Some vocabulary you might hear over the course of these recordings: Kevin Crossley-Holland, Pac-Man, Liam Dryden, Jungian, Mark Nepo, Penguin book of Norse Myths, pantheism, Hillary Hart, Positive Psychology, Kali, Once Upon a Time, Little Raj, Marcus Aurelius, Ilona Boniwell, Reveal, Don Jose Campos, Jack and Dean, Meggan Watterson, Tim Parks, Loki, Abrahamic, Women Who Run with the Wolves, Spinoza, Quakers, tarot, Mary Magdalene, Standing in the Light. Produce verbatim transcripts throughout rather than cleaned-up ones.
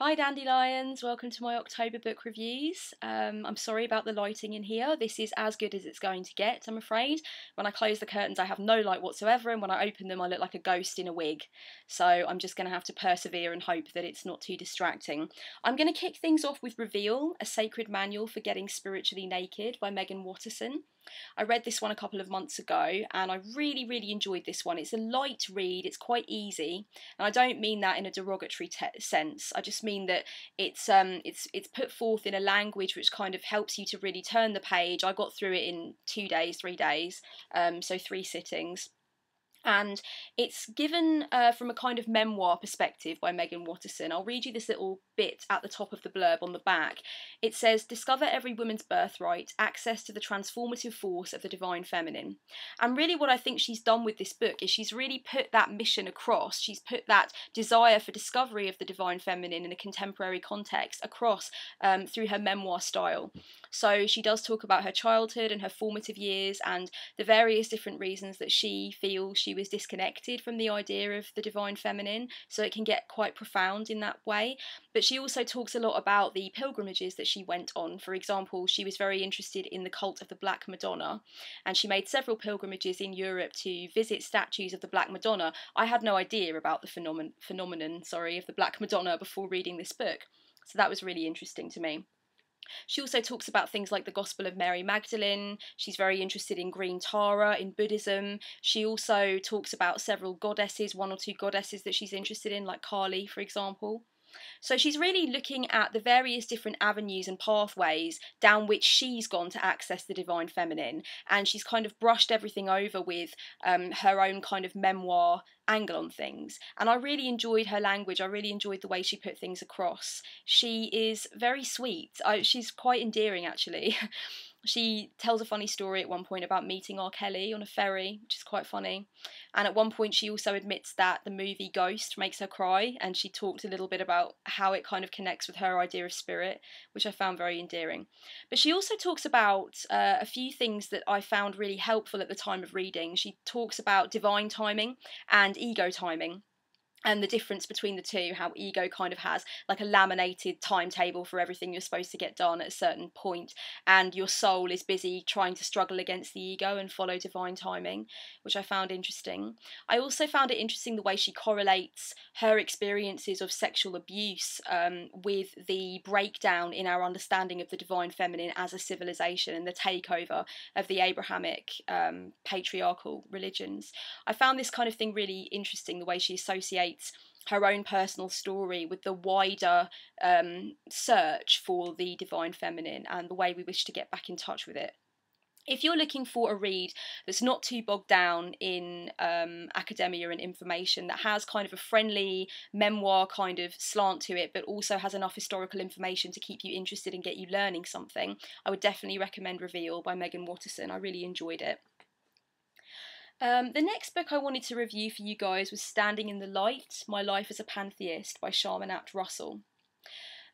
Hi Dandelions, welcome to my October book reviews. Um, I'm sorry about the lighting in here. This is as good as it's going to get, I'm afraid. When I close the curtains I have no light whatsoever, and when I open them I look like a ghost in a wig. So I'm just going to have to persevere and hope that it's not too distracting. I'm going to kick things off with Reveal, a sacred manual for getting spiritually naked by Meggan Watterson. I read this one a couple of months ago and I really, really enjoyed this one. It's a light read, it's quite easy, and I don't mean that in a derogatory sense. I just mean that it's um it's it's put forth in a language which kind of helps you to really turn the page. I got through it in two days, three days, um, so three sittings. And it's given uh, from a kind of memoir perspective by Meggan Watterson. I'll read you this little bit at the top of the blurb on the back. It says, "Discover every woman's birthright, access to the transformative force of the divine feminine." And really what I think she's done with this book is she's really put that mission across. She's put that desire for discovery of the divine feminine in a contemporary context across um, through her memoir style. So she does talk about her childhood and her formative years and the various different reasons that she feels she was disconnected from the idea of the divine feminine, so it can get quite profound in that way. But she also talks a lot about the pilgrimages that she went on. For example, she was very interested in the cult of the Black Madonna, and she made several pilgrimages in Europe to visit statues of the Black Madonna. I had no idea about the phenomenon, phenomenon, sorry, of the Black Madonna before reading this book, so that was really interesting to me. She also talks about things like the Gospel of Mary Magdalene. She's very interested in green Tara, in Buddhism. She also talks about several goddesses, one or two goddesses that she's interested in, like Kali, for example. So she's really looking at the various different avenues and pathways down which she's gone to access the divine feminine, and she's kind of brushed everything over with um, her own kind of memoir angle on things. And I really enjoyed her language. I really enjoyed the way she put things across. She is very sweet. I, she's quite endearing, actually. She tells a funny story at one point about meeting R. Kelly on a ferry, which is quite funny. And at one point she also admits that the movie Ghost makes her cry, and she talked a little bit about how it kind of connects with her idea of spirit, which I found very endearing. But she also talks about uh, a few things that I found really helpful at the time of reading. She talks about divine timing and ego timing, and the difference between the two, how ego kind of has like a laminated timetable for everything you're supposed to get done at a certain point, and your soul is busy trying to struggle against the ego and follow divine timing, which I found interesting. I also found it interesting the way she correlates her experiences of sexual abuse um, with the breakdown in our understanding of the divine feminine as a civilization and the takeover of the Abrahamic um, patriarchal religions. I found this kind of thing really interesting, the way she associates her own personal story with the wider um, search for the divine feminine and the way we wish to get back in touch with it. If you're looking for a read that's not too bogged down in um, academia and information, that has kind of a friendly memoir kind of slant to it, but also has enough historical information to keep you interested and get you learning something, I would definitely recommend Reveal by Meggan Watterson. I really enjoyed it. Um, the next book I wanted to review for you guys was Standing in the Light, My Life as a Pantheist by Sharman Apt Russell.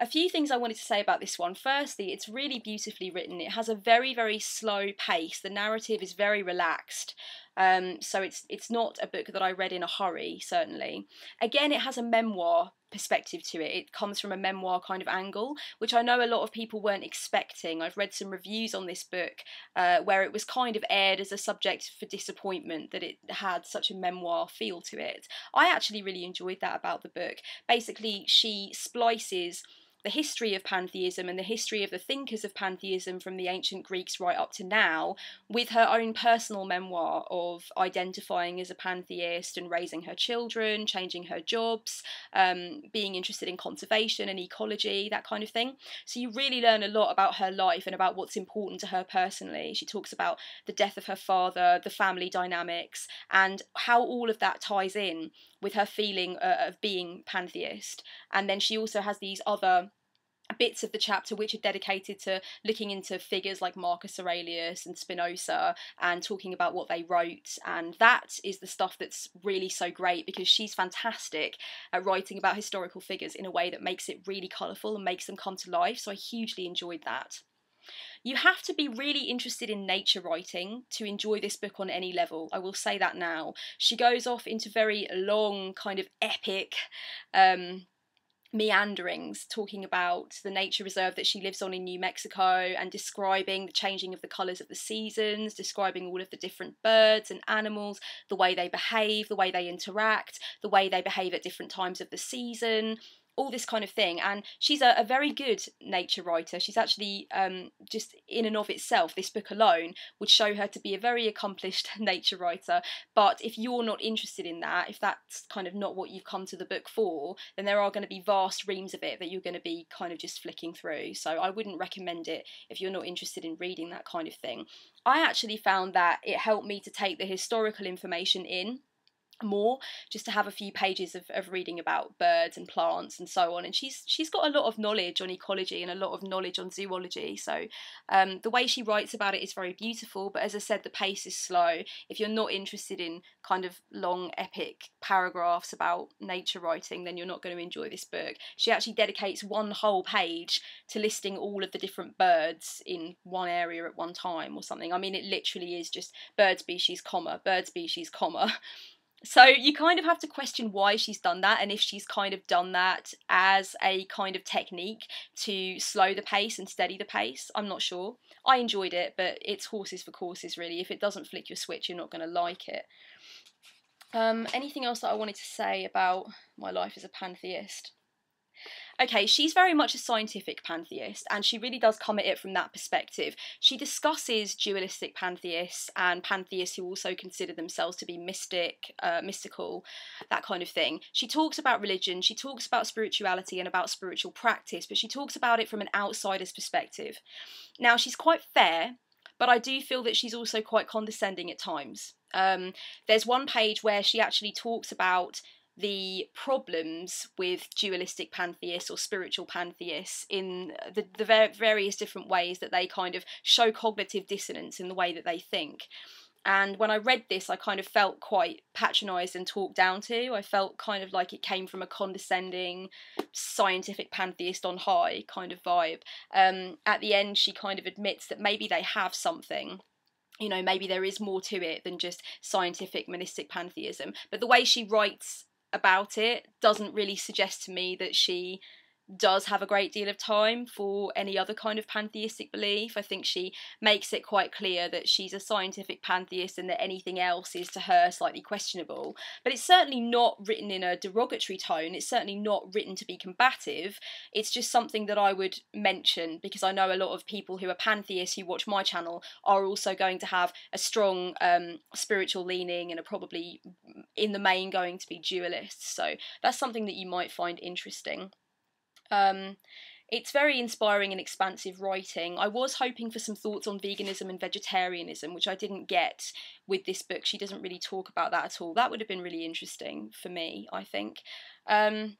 A few things I wanted to say about this one. Firstly, it's really beautifully written. It has a very, very slow pace. The narrative is very relaxed. Um, so it's it's not a book that I read in a hurry, certainly. Again, it has a memoir perspective to it. It comes from a memoir kind of angle, which I know a lot of people weren't expecting. I've read some reviews on this book uh, where it was kind of aired as a subject for disappointment that it had such a memoir feel to it. I actually really enjoyed that about the book. Basically, she splices the history of pantheism and the history of the thinkers of pantheism from the ancient Greeks right up to now with her own personal memoir of identifying as a pantheist and raising her children, changing her jobs, um, being interested in conservation and ecology, that kind of thing. So you really learn a lot about her life and about what's important to her personally. She talks about the death of her father, the family dynamics, and how all of that ties in with her feeling uh, of being pantheist. And then she also has these other bits of the chapter which are dedicated to looking into figures like Marcus Aurelius and Spinoza and talking about what they wrote, and that is the stuff that's really so great because she's fantastic at writing about historical figures in a way that makes it really colourful and makes them come to life, so I hugely enjoyed that. You have to be really interested in nature writing to enjoy this book on any level. I will say that now. She goes off into very long kind of epic um meanderings, talking about the nature reserve that she lives on in New Mexico and describing the changing of the colours of the seasons, describing all of the different birds and animals, the way they behave, the way they interact, the way they behave at different times of the season, all this kind of thing. And she's a, a very good nature writer. She's actually um, just in and of itself, this book alone would show her to be a very accomplished nature writer. But if you're not interested in that, if that's kind of not what you've come to the book for, then there are going to be vast reams of it that you're going to be kind of just flicking through. So I wouldn't recommend it if you're not interested in reading that kind of thing. I actually found that it helped me to take the historical information in more, just to have a few pages of, of reading about birds and plants and so on. And she's she's got a lot of knowledge on ecology and a lot of knowledge on zoology, so um, the way she writes about it is very beautiful, but as I said, the pace is slow. If you're not interested in kind of long epic paragraphs about nature writing, then you're not going to enjoy this book. She actually dedicates one whole page to listing all of the different birds in one area at one time or something. I mean, it literally is just bird species, comma, bird species, comma. So you kind of have to question why she's done that, and if she's kind of done that as a kind of technique to slow the pace and steady the pace. I'm not sure. I enjoyed it, but it's horses for courses, really. If it doesn't flick your switch, you're not going to like it. Um, anything else that I wanted to say about my life as a pantheist? Okay, she's very much a scientific pantheist, and she really does come at it from that perspective. She discusses dualistic pantheists and pantheists who also consider themselves to be mystic, uh, mystical, that kind of thing. She talks about religion, she talks about spirituality and about spiritual practice, but she talks about it from an outsider's perspective. Now, she's quite fair, but I do feel that she's also quite condescending at times. Um, there's one page where she actually talks about the problems with dualistic pantheists or spiritual pantheists in the, the ver various different ways that they kind of show cognitive dissonance in the way that they think. And when I read this, I kind of felt quite patronised and talked down to. I felt kind of like it came from a condescending, scientific pantheist on high kind of vibe. Um, at the end, she kind of admits that maybe they have something. You know, maybe there is more to it than just scientific monistic pantheism. But the way she writes about it doesn't really suggest to me that she does have a great deal of time for any other kind of pantheistic belief. I think she makes it quite clear that she's a scientific pantheist and that anything else is to her slightly questionable. But it's certainly not written in a derogatory tone. It's certainly not written to be combative. It's just something that I would mention because I know a lot of people who are pantheists who watch my channel are also going to have a strong um, spiritual leaning and are probably in the main going to be dualists. So that's something that you might find interesting. Um, it's very inspiring and expansive writing. I was hoping for some thoughts on veganism and vegetarianism, which I didn't get with this book. She doesn't really talk about that at all. That would have been really interesting for me, I think. Um,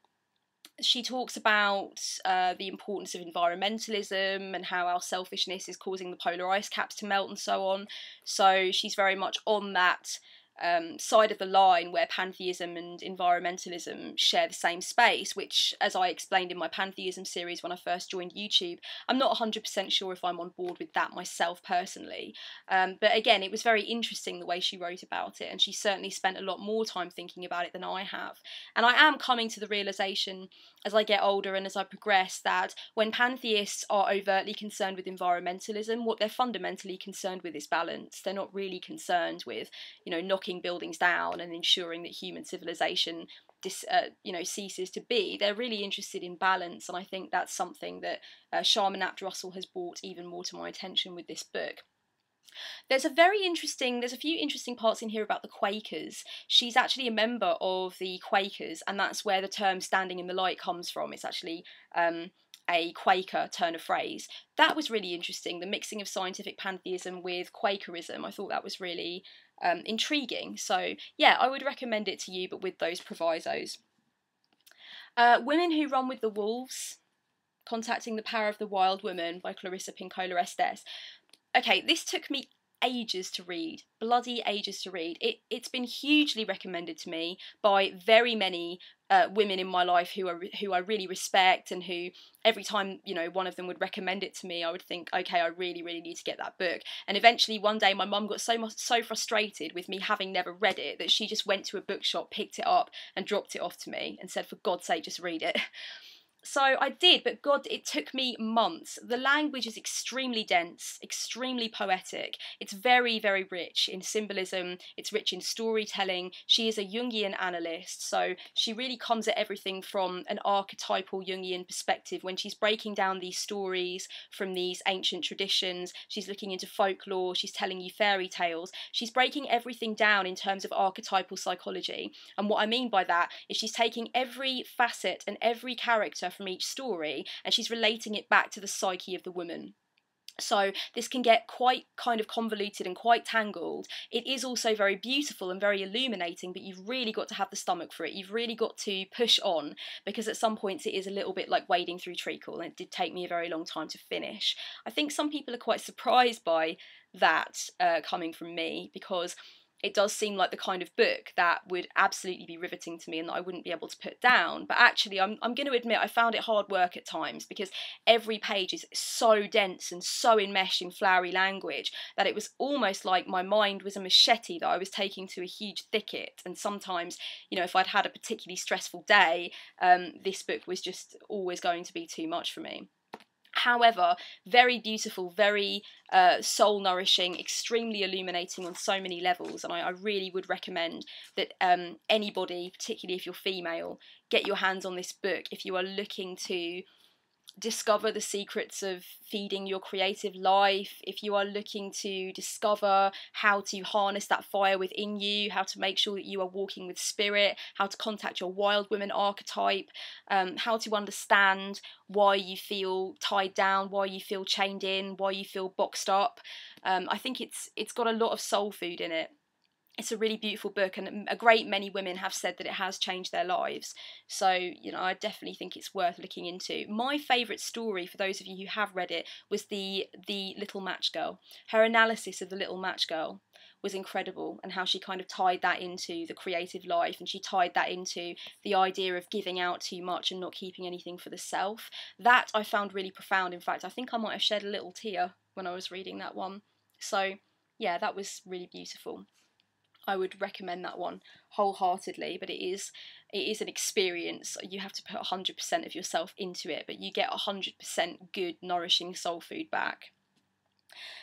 she talks about uh, the importance of environmentalism and how our selfishness is causing the polar ice caps to melt and so on. So she's very much on that Um, side of the line where pantheism and environmentalism share the same space, which, as I explained in my pantheism series when I first joined YouTube, I'm not one hundred percent sure if I'm on board with that myself personally. Um, but again, it was very interesting the way she wrote about it, and she certainly spent a lot more time thinking about it than I have. And I am coming to the realisation as I get older and as I progress that when pantheists are overtly concerned with environmentalism, what they're fundamentally concerned with is balance. They're not really concerned with, you know, knocking buildings down and ensuring that human civilization dis, uh, you know, ceases to be. They're really interested in balance, and I think that's something that uh, Sharman Apt Russell has brought even more to my attention with this book. There's a very interesting, there's a few interesting parts in here about the Quakers. She's actually a member of the Quakers, and that's where the term standing in the light comes from. It's actually um, a Quaker turn of phrase. That was really interesting, the mixing of scientific pantheism with Quakerism. I thought that was really Um, intriguing. So yeah, I would recommend it to you, but with those provisos. Uh, Women Who Run with the Wolves, Contacting the Power of the Wild Woman by Clarissa Pinkola Estes. Okay, this took me ages to read, bloody ages to read. It, it's been hugely recommended to me by very many uh, women in my life who are who I really respect, and who every time, you know, one of them would recommend it to me, I would think, okay, I really, really need to get that book. And eventually one day my mum got so much, so frustrated with me having never read it that she just went to a bookshop, picked it up and dropped it off to me and said, for God's sake, just read it. So I did, but God, it took me months. The language is extremely dense, extremely poetic. It's very, very rich in symbolism. It's rich in storytelling. She is a Jungian analyst, so she really comes at everything from an archetypal Jungian perspective. When she's breaking down these stories from these ancient traditions, she's looking into folklore, she's telling you fairy tales. She's breaking everything down in terms of archetypal psychology. And what I mean by that is she's taking every facet and every character from each story, and she's relating it back to the psyche of the woman. So this can get quite kind of convoluted and quite tangled. It is also very beautiful and very illuminating, but you've really got to have the stomach for it. You've really got to push on, because at some points it is a little bit like wading through treacle, and it did take me a very long time to finish. I think some people are quite surprised by that uh, coming from me, because it does seem like the kind of book that would absolutely be riveting to me and that I wouldn't be able to put down. But actually, I'm, I'm going to admit I found it hard work at times, because every page is so dense and so enmeshed in flowery language that it was almost like my mind was a machete that I was taking to a huge thicket. And sometimes, you know, if I'd had a particularly stressful day, um, this book was just always going to be too much for me. However, very beautiful, very uh, soul-nourishing, extremely illuminating on so many levels, and I, I really would recommend that um, anybody, particularly if you're female, get your hands on this book if you are looking to discover the secrets of feeding your creative life, if you are looking to discover how to harness that fire within you, how to make sure that you are walking with spirit, how to contact your wild woman archetype, um, how to understand why you feel tied down, why you feel chained in, why you feel boxed up. Um, I think it's it's got a lot of soul food in it. It's a really beautiful book, and a great many women have said that it has changed their lives. So, you know, I definitely think it's worth looking into. My favourite story, for those of you who have read it, was the, the Little Match Girl. Her analysis of the Little Match Girl was incredible, and how she kind of tied that into the creative life, and she tied that into the idea of giving out too much and not keeping anything for the self. That I found really profound. In fact, I think I might have shed a little tear when I was reading that one. So, yeah, that was really beautiful. I would recommend that one wholeheartedly, but it is it is an experience. You have to put one hundred percent of yourself into it, but you get one hundred percent good, nourishing soul food back.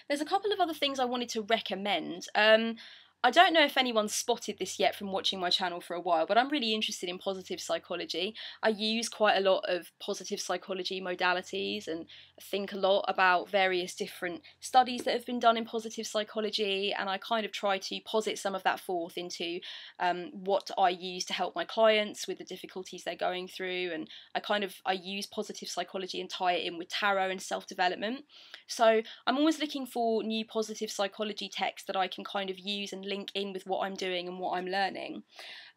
There's a couple of other things I wanted to recommend. Um, I don't know if anyone's spotted this yet from watching my channel for a while, but I'm really interested in positive psychology. I use quite a lot of positive psychology modalities and think a lot about various different studies that have been done in positive psychology, and I kind of try to posit some of that forth into um, what I use to help my clients with the difficulties they're going through, and I kind of I use positive psychology and tie it in with tarot and self-development. So I'm always looking for new positive psychology texts that I can kind of use and link in with what I'm doing and what I'm learning.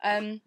Um,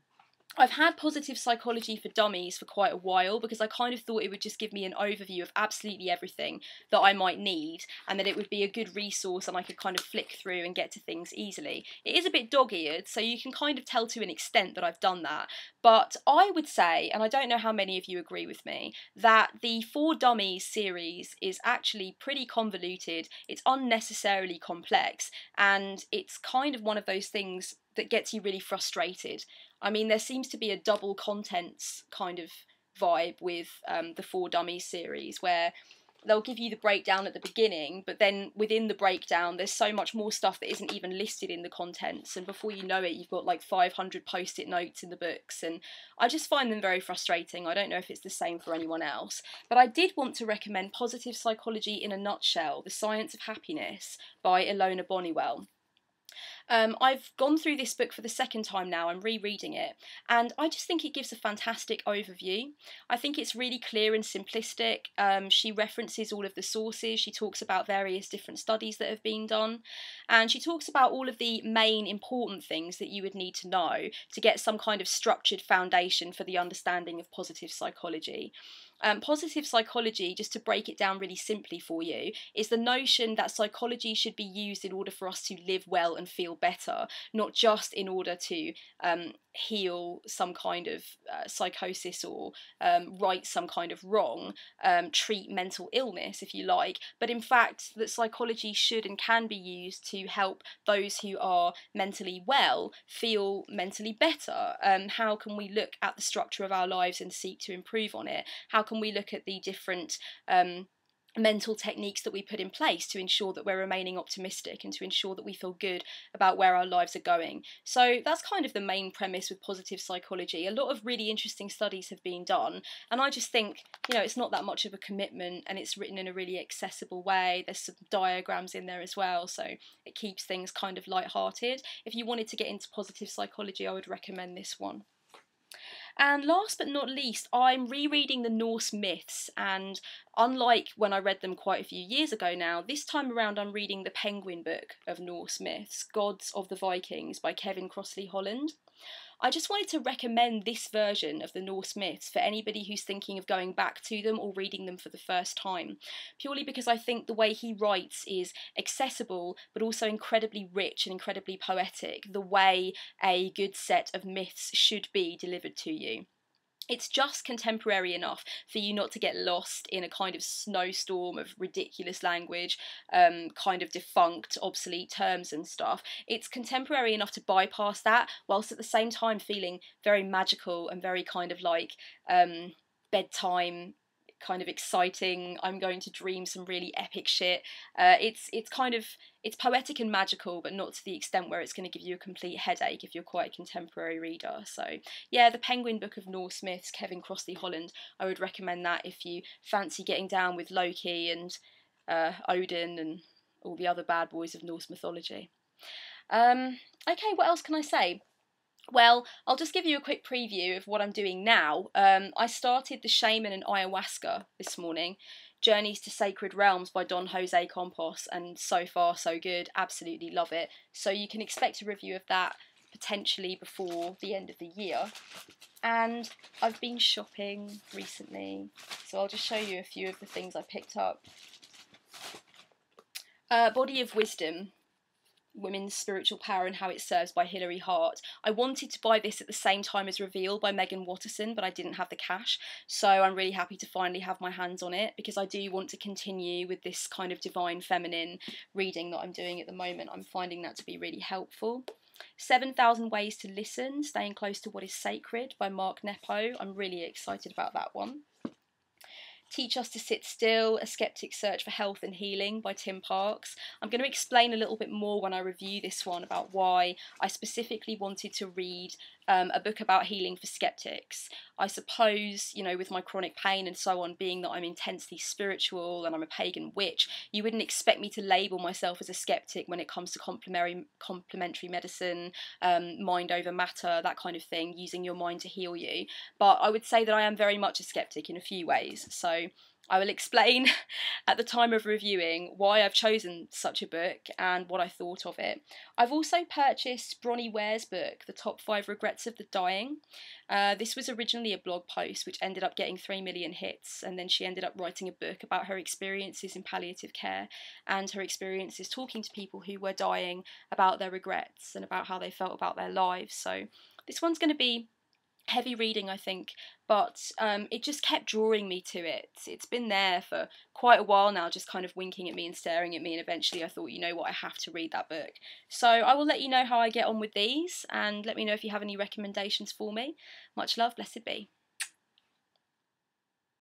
I've had Positive Psychology for Dummies for quite a while, because I kind of thought it would just give me an overview of absolutely everything that I might need, and that it would be a good resource and I could kind of flick through and get to things easily. It is a bit dog-eared, so you can kind of tell to an extent that I've done that, but I would say, and I don't know how many of you agree with me, that the For Dummies series is actually pretty convoluted, it's unnecessarily complex, and it's kind of one of those things that gets you really frustrated. I mean, there seems to be a double contents kind of vibe with um, the For Dummies series, where they'll give you the breakdown at the beginning, but then within the breakdown there's so much more stuff that isn't even listed in the contents, and before you know it you've got like five hundred post-it notes in the books, and I just find them very frustrating. I don't know if it's the same for anyone else, but I did want to recommend Positive Psychology in a Nutshell: The Science of Happiness by Ilona Boniwell. Um, I've gone through this book for the second time now. I'm rereading it, and I just think it gives a fantastic overview. I think it's really clear and simplistic. Um, she references all of the sources, she talks about various different studies that have been done, and she talks about all of the main important things that you would need to know to get some kind of structured foundation for the understanding of positive psychology. Um, positive psychology, just to break it down really simply for you, is the notion that psychology should be used in order for us to live well and feel feel better, not just in order to um, heal some kind of uh, psychosis or um, right some kind of wrong, um, treat mental illness, if you like, but in fact that psychology should and can be used to help those who are mentally well feel mentally better. Um, how can we look at the structure of our lives and seek to improve on it? How can we look at the different um, mental techniques that we put in place to ensure that we're remaining optimistic and to ensure that we feel good about where our lives are going? So that's kind of the main premise with positive psychology. A lot of really interesting studies have been done, and I just think, you know, it's not that much of a commitment, and it's written in a really accessible way. There's some diagrams in there as well, so it keeps things kind of lighthearted. If you wanted to get into positive psychology, I would recommend this one. And last but not least, I'm rereading the Norse myths, and unlike when I read them quite a few years ago now, this time around I'm reading the Penguin book of Norse Myths, Gods of the Vikings by Kevin Crossley-Holland. I just wanted to recommend this version of the Norse myths for anybody who's thinking of going back to them or reading them for the first time, purely because I think the way he writes is accessible but also incredibly rich and incredibly poetic, the way a good set of myths should be delivered to you. It's just contemporary enough for you not to get lost in a kind of snowstorm of ridiculous language, um, kind of defunct, obsolete terms and stuff. It's contemporary enough to bypass that, whilst at the same time feeling very magical and very kind of like um, bedtime, kind of exciting, I'm going to dream some really epic shit. Uh, it's it's kind of, it's poetic and magical, but not to the extent where it's going to give you a complete headache if you're quite a contemporary reader. So yeah, the Penguin book of Norse Myths, Kevin Crossley-Holland, I would recommend that if you fancy getting down with Loki and uh, Odin and all the other bad boys of Norse mythology. Um, okay, what else can I say? Well, I'll just give you a quick preview of what I'm doing now. Um, I started The Shaman and Ayahuasca this morning, Journeys to Sacred Realms by Don Jose Campos, and so far so good, absolutely love it. So you can expect a review of that potentially before the end of the year. And I've been shopping recently, so I'll just show you a few of the things I picked up. Uh, Body of Wisdom, Women's Spiritual Power and How It Serves by Hillary Hart. I wanted to buy this at the same time as Reveal by Meggan Watterson, but I didn't have the cash, so I'm really happy to finally have my hands on it, because I do want to continue with this kind of divine feminine reading that I'm doing at the moment. I'm finding that to be really helpful. seven thousand Ways to Listen, Staying Close to What is Sacred by Mark Nepo. I'm really excited about that one. Teach Us to Sit Still, A Skeptic's Search for Health and Healing by Tim Parks. I'm going to explain a little bit more when I review this one about why I specifically wanted to read um, a book about healing for skeptics. I suppose, you know, with my chronic pain and so on, being that I'm intensely spiritual and I'm a pagan witch, you wouldn't expect me to label myself as a skeptic when it comes to complementary, complementary medicine, um, mind over matter, that kind of thing, using your mind to heal you. But I would say that I am very much a skeptic in a few ways, so I will explain at the time of reviewing why I've chosen such a book and what I thought of it. I've also purchased Bronnie Ware's book, The Top Five Regrets of the Dying. Uh, this was originally a blog post which ended up getting three million hits, and then she ended up writing a book about her experiences in palliative care and her experiences talking to people who were dying about their regrets and about how they felt about their lives. So this one's going to be heavy reading, I think, but um, it just kept drawing me to it. It's been there for quite a while now, just kind of winking at me and staring at me, and eventually I thought, you know what, I have to read that book. So I will let you know how I get on with these, and let me know if you have any recommendations for me. Much love, blessed be.